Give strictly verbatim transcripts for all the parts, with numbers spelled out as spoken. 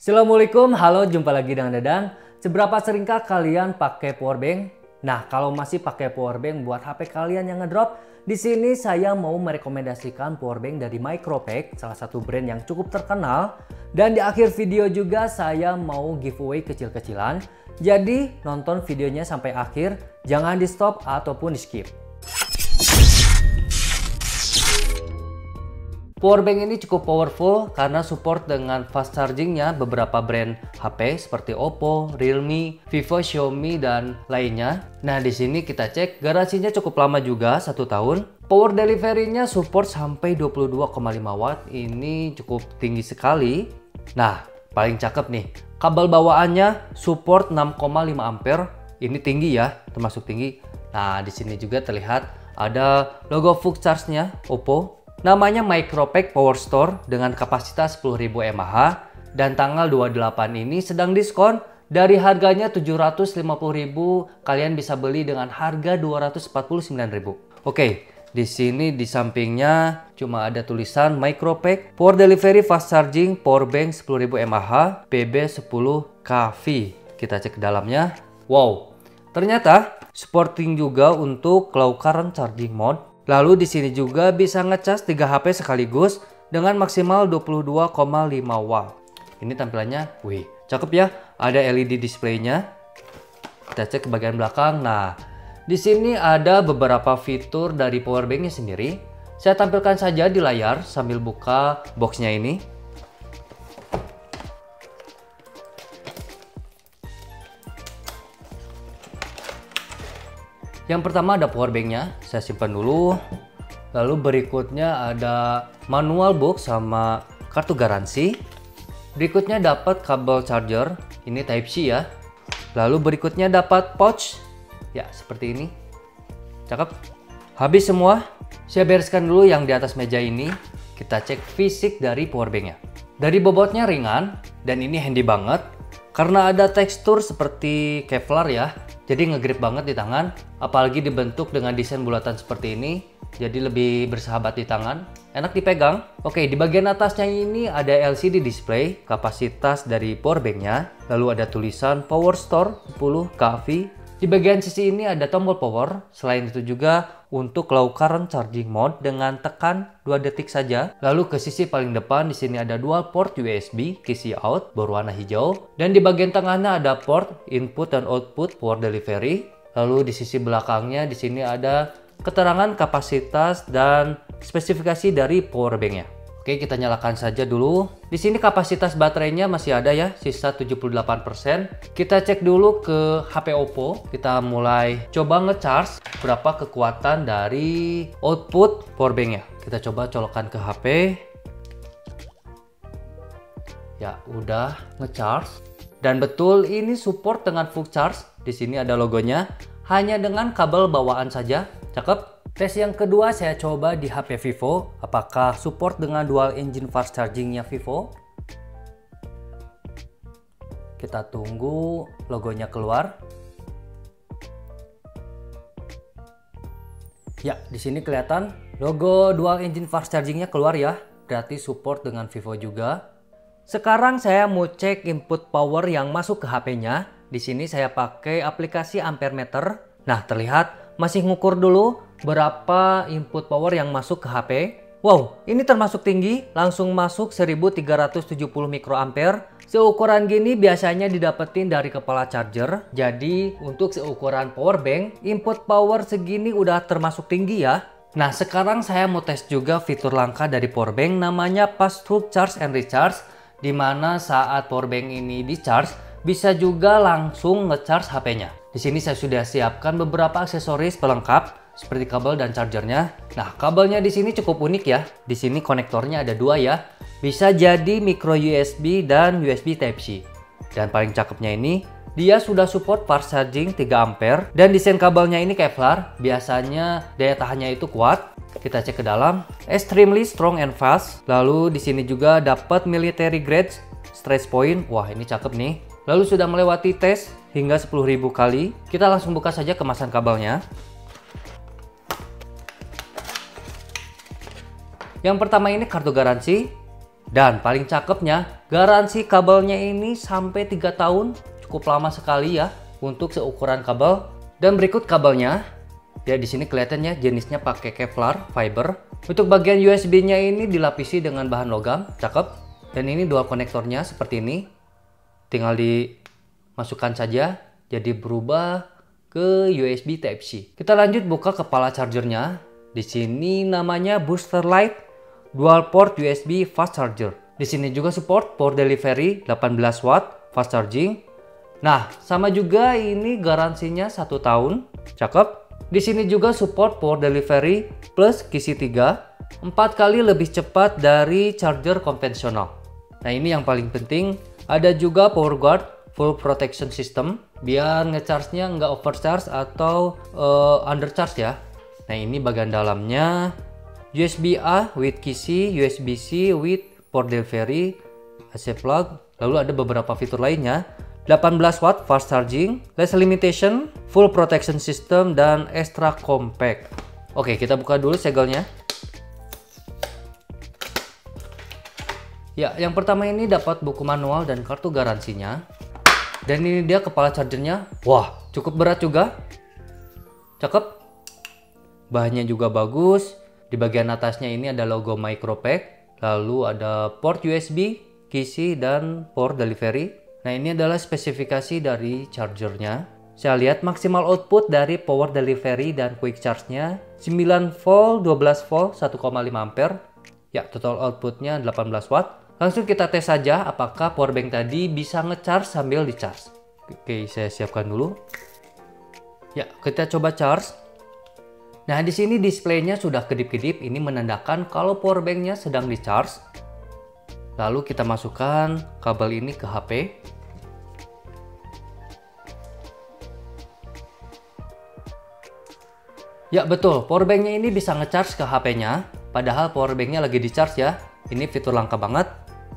Assalamualaikum, halo, jumpa lagi dengan Dadang. Seberapa seringkah kalian pakai power bank? Nah, kalau masih pakai power bank buat H P kalian yang ngedrop, di sini saya mau merekomendasikan power bank dari Micropack, salah satu brand yang cukup terkenal. Dan di akhir video juga saya mau giveaway kecil-kecilan. Jadi, nonton videonya sampai akhir, jangan di-stop ataupun di-skip. Powerbank ini cukup powerful karena support dengan fast chargingnya beberapa brand H P seperti Oppo, Realme, Vivo, Xiaomi, dan lainnya. Nah, di sini kita cek garansinya cukup lama juga, satu tahun. Power delivery-nya support sampai dua puluh dua koma lima watt, ini cukup tinggi sekali. Nah, paling cakep nih, kabel bawaannya support enam koma lima ampere, ini tinggi ya, termasuk tinggi. Nah, di sini juga terlihat ada logo Full Charge-nya Oppo. Namanya Micropack Power Store dengan kapasitas sepuluh ribu mAh dan tanggal dua puluh delapan ini sedang diskon. Dari harganya tujuh ratus lima puluh ribu kalian bisa beli dengan harga dua ratus empat puluh sembilan ribu. Oke, di sini di sampingnya cuma ada tulisan Micropack Power Delivery Fast Charging Power Bank sepuluh ribu mAh P B sepuluh K V. Kita cek ke dalamnya. Wow. Ternyata supporting juga untuk low current charging mode. Lalu di sini juga bisa ngecas tiga H P sekaligus dengan maksimal dua puluh dua koma lima watt. Ini tampilannya, wih, cakep ya. Ada L E D display-nya. Kita cek ke bagian belakang. Nah, di sini ada beberapa fitur dari power bank-nya sendiri. Saya tampilkan saja di layar sambil buka box-nya ini. Yang pertama ada power bank-nya, saya simpan dulu. Lalu berikutnya ada manual box sama kartu garansi. Berikutnya dapat kabel charger, ini Type C ya. Lalu berikutnya dapat pouch, ya seperti ini. Cakep. Habis semua, saya bereskan dulu yang di atas meja ini. Kita cek fisik dari power bank-nya. Dari bobotnya ringan dan ini handy banget karena ada tekstur seperti Kevlar ya. Jadi ngegrip banget di tangan, apalagi dibentuk dengan desain bulatan seperti ini, jadi lebih bersahabat di tangan, enak dipegang. Oke, di bagian atasnya ini ada L C D display, kapasitas dari powerbanknya, lalu ada tulisan Power Store sepuluh K V. Di bagian sisi ini ada tombol power, selain itu juga untuk low current charging mode dengan tekan dua detik saja. Lalu ke sisi paling depan di sini ada dual port U S B, Qi out berwarna hijau, dan di bagian tengahnya ada port input dan output power delivery. Lalu di sisi belakangnya di sini ada keterangan kapasitas dan spesifikasi dari power bank-nya. Oke, kita nyalakan saja dulu. Di sini kapasitas baterainya masih ada ya, sisa tujuh puluh delapan persen. Kita cek dulu ke H P Oppo. Kita mulai coba ngecharge berapa kekuatan dari output power bank-nya. Kita coba colokan ke H P. Ya, udah ngecharge. Dan betul ini support dengan full charge. Di sini ada logonya. Hanya dengan kabel bawaan saja. Cakep. Tes yang kedua saya coba di H P Vivo. Apakah support dengan dual engine fast charging-nya Vivo? Kita tunggu logonya keluar. Ya, di sini kelihatan logo dual engine fast charging-nya keluar ya. Berarti support dengan Vivo juga. Sekarang saya mau cek input power yang masuk ke H P-nya. Di sini saya pakai aplikasi ampermeter. Nah, terlihat masih ngukur dulu berapa input power yang masuk ke H P. Wow, ini termasuk tinggi, langsung masuk seribu tiga ratus tujuh puluh mikroampere. Seukuran gini biasanya didapetin dari kepala charger. Jadi, untuk seukuran power bank, input power segini udah termasuk tinggi ya. Nah, sekarang saya mau tes juga fitur langka dari power bank namanya Pass Through Charge and Recharge, di mana saat power bank ini di charge bisa juga langsung ngecharge H P-nya. Di sini saya sudah siapkan beberapa aksesoris pelengkap seperti kabel dan chargernya. Nah, kabelnya di sini cukup unik ya. Di sini konektornya ada dua ya. Bisa jadi micro U S B dan U S B Type C. Dan paling cakepnya ini, dia sudah support fast charging tiga ampere. Dan desain kabelnya ini Kevlar. Biasanya daya tahannya itu kuat. Kita cek ke dalam. Extremely strong and fast. Lalu di sini juga dapat military grade stretch point. Wah, ini cakep nih. Lalu sudah melewati tes hingga sepuluh ribu kali. Kita langsung buka saja kemasan kabelnya. Yang pertama ini kartu garansi, Dan paling cakepnya, garansi kabelnya ini sampai tiga tahun, cukup lama sekali ya untuk seukuran kabel. Dan berikut kabelnya. Ya, di sini kelihatannya jenisnya pakai Kevlar fiber. Untuk bagian U S B-nya ini dilapisi dengan bahan logam, cakep. Dan ini dua konektornya seperti ini. Tinggal dimasukkan saja, jadi berubah ke U S B Type-C. Kita lanjut buka kepala chargernya. Di sini namanya Booster Lite Dual Port U S B Fast Charger. Di sini juga support power delivery delapan belas watt fast charging. Nah, sama juga ini garansinya satu tahun, cakep. Di sini juga support power delivery plus Qi tiga, empat kali lebih cepat dari charger konvensional. Nah, ini yang paling penting, ada juga power guard full protection system biar ngecharge-nya nggak overcharge atau uh, undercharge ya. Nah, ini bagian dalamnya. U S B A with Qi, U S B C with port delivery, A C plug, lalu ada beberapa fitur lainnya. delapan belas watt fast charging, less limitation, full protection system, dan extra compact. Oke, kita buka dulu segelnya. Ya, yang pertama ini dapat buku manual dan kartu garansinya. Dan ini dia kepala chargernya. Wah, cukup berat juga. Cakep. Bahannya juga bagus. Di bagian atasnya ini ada logo Micropack, lalu ada port U S B, Qi, dan port delivery. Nah, ini adalah spesifikasi dari chargernya. Saya lihat maksimal output dari power delivery dan quick charge-nya sembilan volt, dua belas volt, satu koma lima ampere. Ya, total outputnya delapan belas watt. Langsung kita tes saja apakah powerbank tadi bisa nge-charge sambil di-charge. Oke, saya siapkan dulu. Ya, kita coba charge. Nah, di sini displaynya sudah kedip-kedip, ini menandakan kalau powerbanknya sedang di charge. Lalu kita masukkan kabel ini ke H P. Ya betul, powerbanknya ini bisa ngecharge ke H P-nya, padahal powerbanknya lagi di charge ya. Ini fitur langka banget.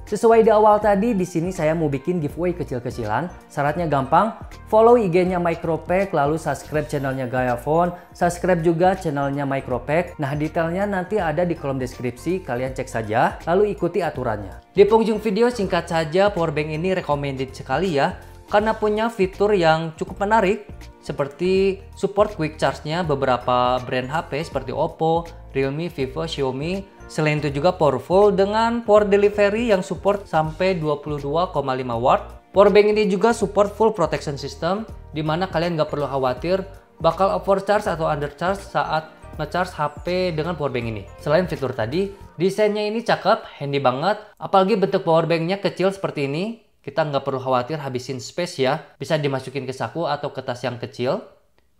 Sesuai di awal tadi, di sini saya mau bikin giveaway kecil-kecilan. Syaratnya gampang. Follow I G-nya Micropack, lalu subscribe channelnya GayaPhone, subscribe juga channelnya Micropack. Nah, detailnya nanti ada di kolom deskripsi, kalian cek saja, lalu ikuti aturannya. Di penghujung video singkat saja, powerbank ini recommended sekali ya, karena punya fitur yang cukup menarik, seperti support quick charge-nya beberapa brand H P seperti Oppo, Realme, Vivo, Xiaomi. Selain itu juga powerful dengan power delivery yang support sampai dua puluh dua koma lima watt. Powerbank ini juga support full protection system, dimana kalian nggak perlu khawatir bakal overcharge atau undercharge saat ngecharge H P dengan powerbank ini. Selain fitur tadi, desainnya ini cakep, handy banget. Apalagi bentuk powerbanknya kecil seperti ini, kita nggak perlu khawatir habisin space ya. Bisa dimasukin ke saku atau ke tas yang kecil.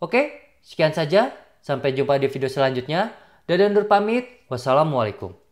Oke, sekian saja. Sampai jumpa di video selanjutnya. Dadang pamit. Wassalamualaikum.